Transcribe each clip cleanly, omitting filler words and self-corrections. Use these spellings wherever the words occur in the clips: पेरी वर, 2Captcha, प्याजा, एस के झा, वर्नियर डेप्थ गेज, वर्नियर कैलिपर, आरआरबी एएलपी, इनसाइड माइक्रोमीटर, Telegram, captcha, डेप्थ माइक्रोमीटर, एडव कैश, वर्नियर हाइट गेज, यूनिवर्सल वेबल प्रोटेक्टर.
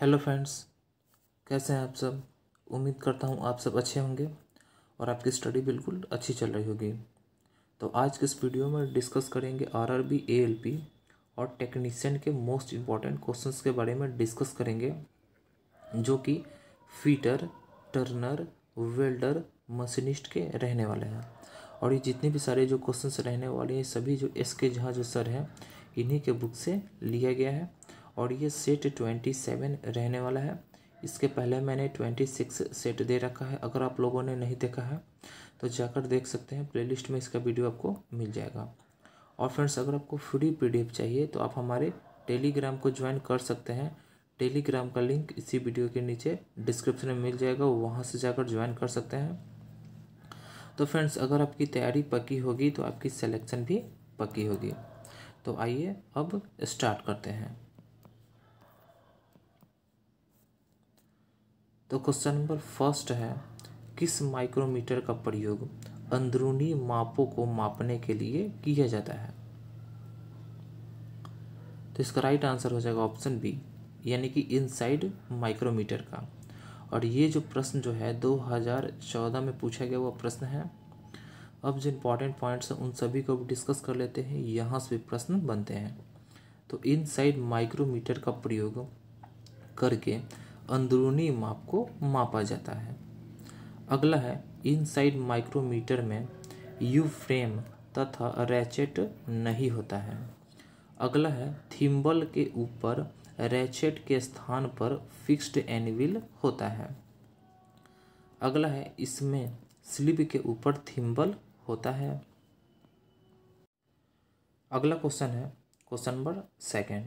Hello friends, कैसे हैं आप सब। उम्मीद करता हूं आप सब अच्छे होंगे और आपकी स्टडी बिल्कुल अच्छी चल रही होगी। तो आज के इस वीडियो में डिस्कस करेंगे आरआरबी एएलपी और टेक्नीशियन के मोस्ट इम्पॉर्टेंट क्वेश्चंस के बारे में डिस्कस करेंगे, जो कि फीटर, टर्नर, वेल्डर, मशीनिस्ट के रहने वाले हैं। और ये जितने भी सारे जो क्वेश्चंस रहने वाले हैं, सभी जो एस के झा जो सर हैं, इन्हीं के बुक से लिया गया है। और ये सेट 27 रहने वाला है। इसके पहले मैंने 26 सेट दे रखा है। अगर आप लोगों ने नहीं देखा है तो जाकर देख सकते हैं, प्लेलिस्ट में इसका वीडियो आपको मिल जाएगा। और फ्रेंड्स, अगर आपको फ्री पीडीएफ चाहिए तो आप हमारे टेलीग्राम को ज्वाइन कर सकते हैं। टेलीग्राम का लिंक इसी वीडियो के नीचे डिस्क्रिप्शन में मिल जाएगा, वहाँ से जाकर ज्वाइन कर सकते हैं। तो फ्रेंड्स, अगर आपकी तैयारी पक्की होगी तो आपकी सिलेक्शन भी पक्की होगी। तो आइए अब स्टार्ट करते हैं। तो क्वेश्चन नंबर फर्स्ट है, किस माइक्रोमीटर का प्रयोग अंदरूनी मापों को मापने के लिए किया जाता है। तो इसका राइट आंसर हो जाएगा ऑप्शन बी, यानी कि इनसाइड माइक्रोमीटर का। और ये जो प्रश्न जो है 2014 में पूछा गया वो प्रश्न है। अब जो इम्पोर्टेंट पॉइंट्स हैं उन सभी को डिस्कस कर लेते हैं, यहाँ से प्रश्न बनते हैं। तो इनसाइड माइक्रोमीटर का प्रयोग करके अंदरूनी माप को मापा जाता है। अगला है, इनसाइड माइक्रोमीटर में यू फ्रेम तथा रैचेट नहीं होता है। अगला है, थिम्बल के ऊपर रैचेट के स्थान पर फिक्स्ड एनविल होता है। अगला है, इसमें स्लिप के ऊपर थिम्बल होता है। अगला क्वेश्चन है क्वेश्चन नंबर सेकेंड,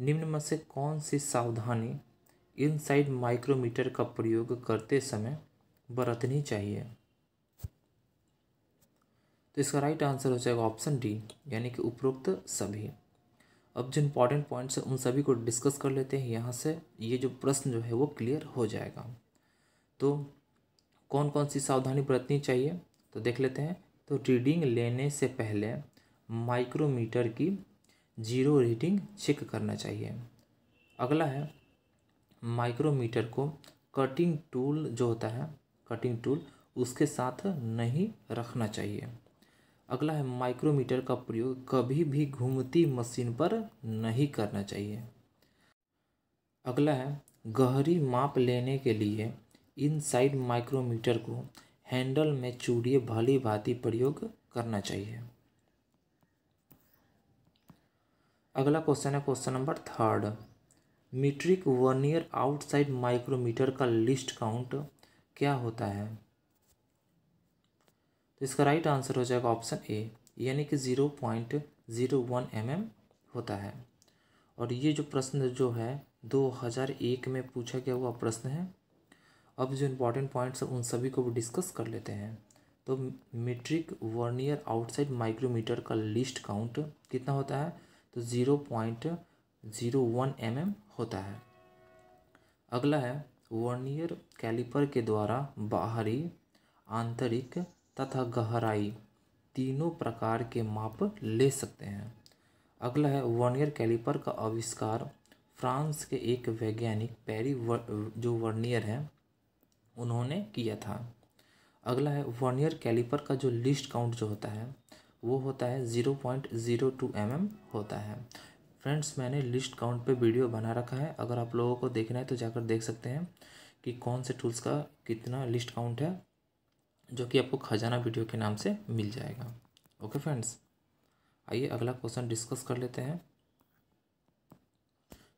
निम्न में से कौन सी सावधानी इनसाइड माइक्रोमीटर का प्रयोग करते समय बरतनी चाहिए। तो इसका राइट आंसर हो जाएगा ऑप्शन डी, यानी कि उपरोक्त सभी। अब जो इम्पोर्टेंट पॉइंट्स हैं उन सभी को डिस्कस कर लेते हैं, यहाँ से ये जो प्रश्न जो है वो क्लियर हो जाएगा। तो कौन कौन सी सावधानी बरतनी चाहिए तो देख लेते हैं। तो रीडिंग लेने से पहले माइक्रोमीटर की जीरो रीडिंग चेक करना चाहिए। अगला है, माइक्रोमीटर को कटिंग टूल जो होता है, कटिंग टूल उसके साथ नहीं रखना चाहिए। अगला है, माइक्रोमीटर का प्रयोग कभी भी घूमती मशीन पर नहीं करना चाहिए। अगला है, गहरी माप लेने के लिए इनसाइड माइक्रोमीटर को हैंडल में चूड़िए भली भांति प्रयोग करना चाहिए। अगला क्वेश्चन है question number third, metric vernier outside micrometer का लिस्ट काउंट क्या होता है। तो इसका राइट आंसर हो जाएगा ऑप्शन ए, यानी कि 0.01 mm होता है। और ये जो प्रश्न जो है 2001 में पूछा गया हुआ प्रश्न है। अब जो इम्पोर्टेंट पॉइंट्स हैं उन सभी को डिस्कस कर लेते हैं। तो मीट्रिक वर्नियर आउटसाइड माइक्रोमीटर का लिस्ट काउंट कितना होता है, तो 0.01 mm होता है। अगला है, वर्नियर कैलिपर के द्वारा बाहरी, आंतरिक तथा गहराई तीनों प्रकार के माप ले सकते हैं। अगला है, वर्नियर कैलिपर का आविष्कार फ्रांस के एक वैज्ञानिक पेरी वर जो वर्नियर है उन्होंने किया था। अगला है, वर्नियर कैलिपर का जो लिस्ट काउंट जो होता है वो होता है 0.02 mm होता है। फ्रेंड्स, मैंने लिस्ट काउंट पे वीडियो बना रखा है, अगर आप लोगों को देखना है तो जाकर देख सकते हैं कि कौन से टूल्स का कितना लिस्ट काउंट है, जो कि आपको खजाना वीडियो के नाम से मिल जाएगा। ओके फ्रेंड्स, आइए अगला क्वेश्चन डिस्कस कर लेते हैं।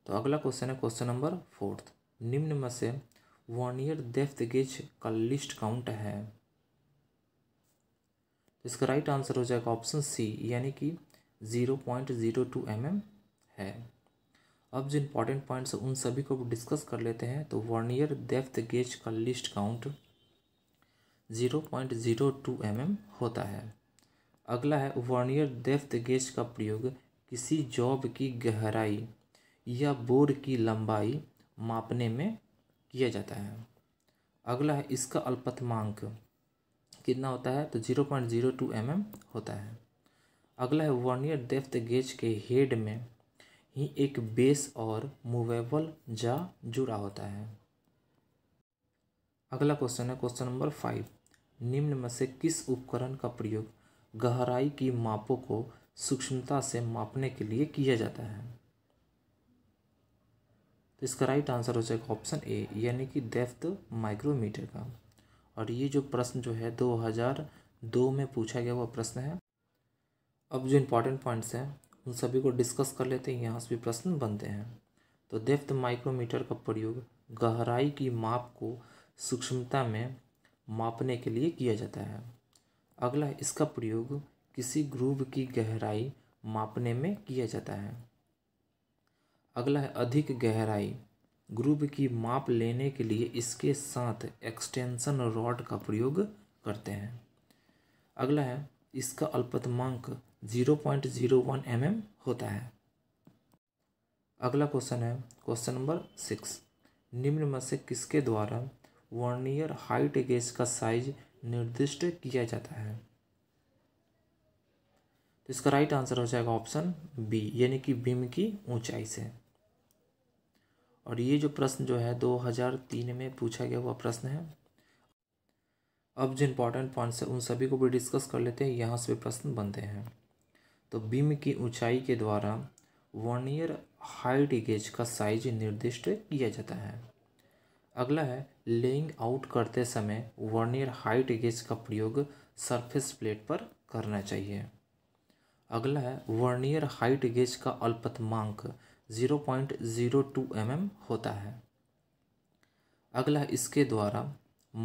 तो अगला क्वेश्चन है क्वेश्चन नंबर फोर्थ, निम्न में से वर्नियर डेप्थ गेज का लिस्ट काउंट है। इसका राइट आंसर हो जाएगा ऑप्शन सी, यानी कि 0.02 mm है। अब जो इम्पोर्टेंट पॉइंट्स उन सभी को डिस्कस कर लेते हैं। तो वर्नियर डेप्थ गेज का लिस्ट काउंट 0.02 mm होता है। अगला है, वर्नियर डेप्थ गेज का प्रयोग किसी जॉब की गहराई या बोर की लंबाई मापने में किया जाता है। अगला है, इसका अल्पतमांक कितना होता है, तो 0.02 mm होता है। अगला है, वर्नियर डेप्थ गेज के हेड में ही एक बेस और मूवेबल जा जुड़ा होता है। अगला क्वेश्चन है क्वेश्चन नंबर 5। निम्न में से किस उपकरण का प्रयोग गहराई की मापों को सूक्ष्मता से मापने के लिए किया जाता है? तो इसका राइट आंसर हो जाएगा ऑप्शन ए यानी कि डेप्थ माइक्रोमीटर का। और ये जो प्रश्न जो है 2002 में पूछा गया हुआ प्रश्न है। अब जो इम्पॉर्टेंट पॉइंट्स हैं उन सभी को डिस्कस कर लेते हैं, यहाँ से भी प्रश्न बनते हैं। तो डेप्थ माइक्रोमीटर का प्रयोग गहराई की माप को सूक्ष्मता में मापने के लिए किया जाता है। अगला, इसका प्रयोग किसी ग्रूव की गहराई मापने में किया जाता है। अगला है अधिक गहराई। ग्रूव की माप लेने के लिए इसके साथ एक्सटेंशन रॉड का प्रयोग करते हैं। अगला है, इसका अल्पतमांक 0.01 mm होता है। अगला क्वेश्चन है क्वेश्चन नंबर 6। निम्न में से किसके द्वारा वर्नियर हाइट गेज का साइज निर्दिष्ट किया जाता है? तो इसका राइट आंसर हो जाएगा ऑप्शन बी यानी कि बीम की ऊंचाई से। और ये जो प्रश्न जो है 2003 में पूछा गया हुआ प्रश्न है। अब जो इम्पॉर्टेंट पॉइंट्स हैं उन सभी को भी डिस्कस कर लेते हैं, यहाँ से भी प्रश्न बनते हैं। तो बीम की ऊंचाई के द्वारा वर्नियर हाइट गेज का साइज निर्दिष्ट किया जाता है। अगला है, लेइंग आउट करते समय वर्नियर हाइट गेज का प्रयोग सरफेस प्लेट पर करना चाहिए। अगला है, वर्नियर हाइट गेज का अल्पतमांक 0.02 mm होता है। अगला है, इसके द्वारा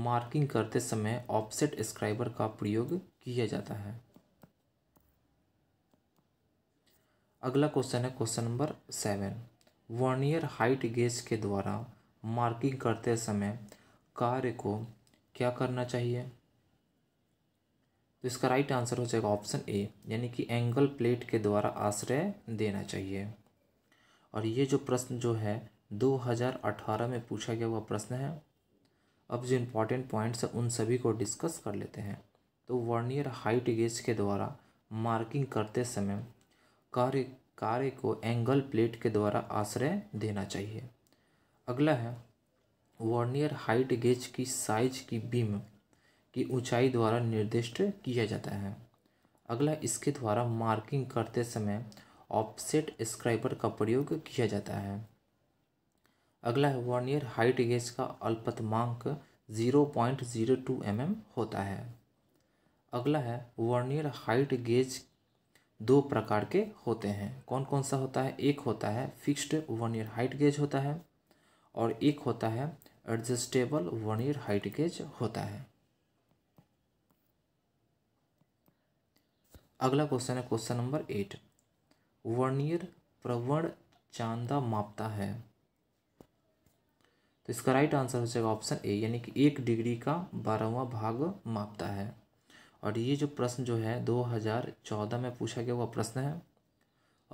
मार्किंग करते समय ऑफसेट स्क्राइबर का प्रयोग किया जाता है। अगला क्वेश्चन है question number 7। वर्नियर हाइट गेज के द्वारा मार्किंग करते समय कार्य को क्या करना चाहिए? तो इसका राइट आंसर हो जाएगा ऑप्शन ए यानी कि एंगल प्लेट के द्वारा आश्रय देना चाहिए। और ये जो प्रश्न जो है 2018 में पूछा गया हुआ प्रश्न है। अब जो इम्पॉर्टेंट पॉइंट्स हैं उन सभी को डिस्कस कर लेते हैं। तो वर्नियर हाइट गेज के द्वारा मार्किंग करते समय कार्य को एंगल प्लेट के द्वारा आश्रय देना चाहिए। अगला है, वर्नियर हाइट गेज की साइज की बीम की ऊंचाई द्वारा निर्दिष्ट किया जाता है। अगला, इसके द्वारा मार्किंग करते समय ऑफसेट स्क्राइबर का प्रयोग किया जाता है। अगला है, वर्नियर हाइट गेज का अल्पतमांक 0.02 mm होता है। अगला है, वर्नियर हाइट गेज दो प्रकार के होते हैं। कौन कौन सा होता है? एक होता है फिक्स्ड वर्नियर हाइट गेज होता है और एक होता है एडजस्टेबल वर्नियर हाइट गेज होता है। अगला क्वेश्चन है क्वेश्चन नंबर 8। वर्नियर प्रवण चांदा मापता है। तो इसका राइट आंसर हो जाएगा ऑप्शन ए यानी कि 1 डिग्री का 12वां भाग मापता है। और ये जो प्रश्न जो है 2014 में पूछा गया हुआ प्रश्न है।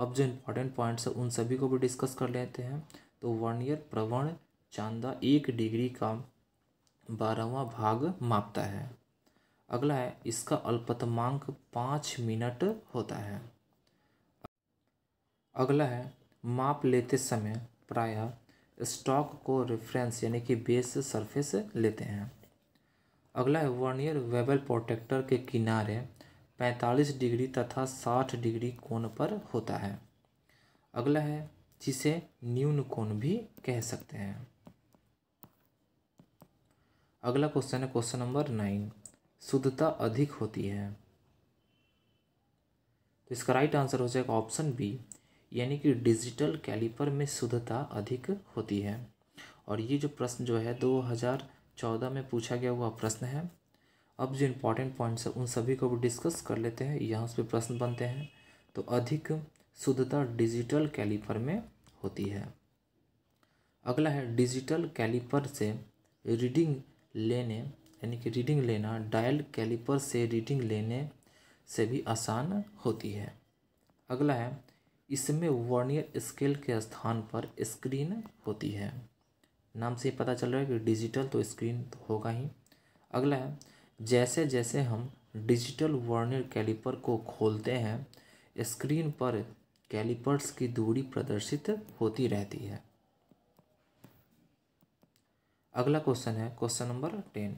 अब जो इम्पोर्टेंट पॉइंट्स हैं उन सभी को भी डिस्कस कर लेते हैं। तो वर्नियर प्रवण चांदा 1 डिग्री का 12वां भाग मापता है। अगला है, इसका अल्पतमांक 5 मिनट होता है। अगला है, माप लेते समय प्रायः स्टॉक को रेफरेंस यानी कि बेस सरफेस लेते हैं। अगला है, वर्नियर वेबल प्रोटेक्टर के किनारे 45 डिग्री तथा 60 डिग्री कोण पर होता है। अगला है, जिसे न्यून कोण भी कह सकते हैं। अगला क्वेश्चन है क्वेश्चन नंबर 9। शुद्धता अधिक होती है। तो इसका राइट आंसर हो जाएगा ऑप्शन बी यानी कि डिजिटल कैलिपर में शुद्धता अधिक होती है। और ये जो प्रश्न जो है 2014 में पूछा गया हुआ प्रश्न है। अब जो इम्पोर्टेंट पॉइंट्स हैं उन सभी को भी डिस्कस कर लेते हैं, यहाँ से प्रश्न बनते हैं। तो अधिक शुद्धता डिजिटल कैलिपर में होती है। अगला है, डिजिटल कैलिपर से रीडिंग लेने यानी कि रीडिंग लेना डायल कैलिपर से रीडिंग लेने से भी आसान होती है। अगला है, इसमें वर्नियर स्केल के स्थान पर स्क्रीन होती है। नाम से पता चल रहा है कि डिजिटल तो स्क्रीन तो होगा ही। अगला है, जैसे जैसे हम डिजिटल वर्नियर कैलिपर को खोलते हैं स्क्रीन पर कैलिपर्स की दूरी प्रदर्शित होती रहती है। अगला क्वेश्चन है question number 10।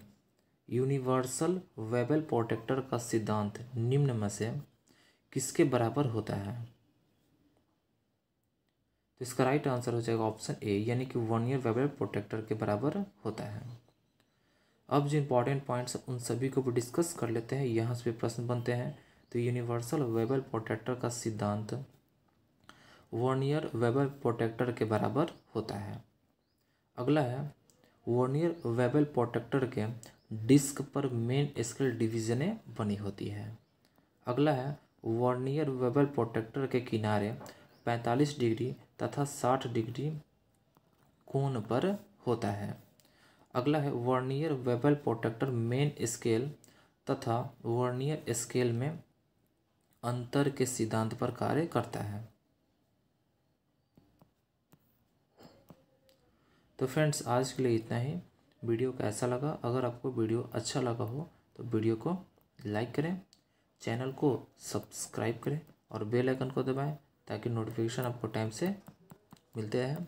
यूनिवर्सल वेबल प्रोटेक्टर का सिद्धांत निम्न में से किसके बराबर होता है? तो इसका राइट आंसर हो जाएगा ऑप्शन ए, यानी कि वर्नियर वेबल प्रोटेक्टर के बराबर होता है। अब जो इम्पोर्टेंट पॉइंट्स उन सभी को भी डिस्कस कर लेते हैं, यहाँ से प्रश्न बनते हैं। तो यूनिवर्सल वेबल प्रोटेक्टर का सिद्धांत वर्नियर वेबल प्रोटेक्टर के बराबर होता है। अगला है वर्नियर वेबल प्रोटेक्टर के डिस्क पर मेन स्केल डिवीजनें बनी होती है। अगला है वर्नियर वेबल प्रोटेक्टर के किनारे 45 डिग्री तथा 60 डिग्री कोण पर होता है। अगला है vernier bevel protractor main scale तथा वर्नियर स्केल में अंतर के सिद्धांत पर कार्य करता है। तो फ्रेंड्स, आज के लिए इतना ही। वीडियो कैसा लगा? अगर आपको वीडियो अच्छा लगा हो तो वीडियो को लाइक करें, चैनल को सब्सक्राइब करें और बेल आइकन को दबाएं ताकि नोटिफिकेशन आपको टाइम से मिलते रहें।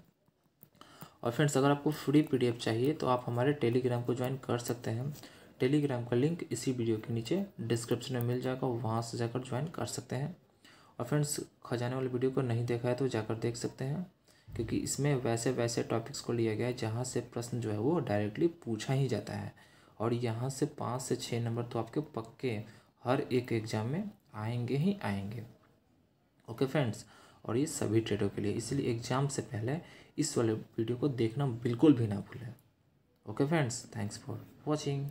और फ्रेंड्स, अगर आपको फ्री पीडीएफ चाहिए तो आप हमारे टेलीग्राम को ज्वाइन कर सकते हैं। टेलीग्राम का लिंक इसी वीडियो के नीचे डिस्क्रिप्शन में मिल जाएगा, वहाँ से जाकर ज्वाइन कर सकते हैं। और फ्रेंड्स, खजाने वाले वीडियो को नहीं देखा है तो जाकर देख सकते हैं, क्योंकि इसमें वैसे वैसे टॉपिक्स को लिया गया है जहाँ से प्रश्न जो है वो डायरेक्टली पूछा ही जाता है, और यहाँ से 5 से 6 नंबर तो आपके पक्के हर एक एग्ज़ाम में आएंगे ही आएंगे। ओके फ्रेंड्स, और ये सभी ट्रेडों के लिए, इसलिए एग्ज़ाम से पहले इस वाले वीडियो को देखना बिल्कुल भी ना भूलें। Okay friends, thanks for watching.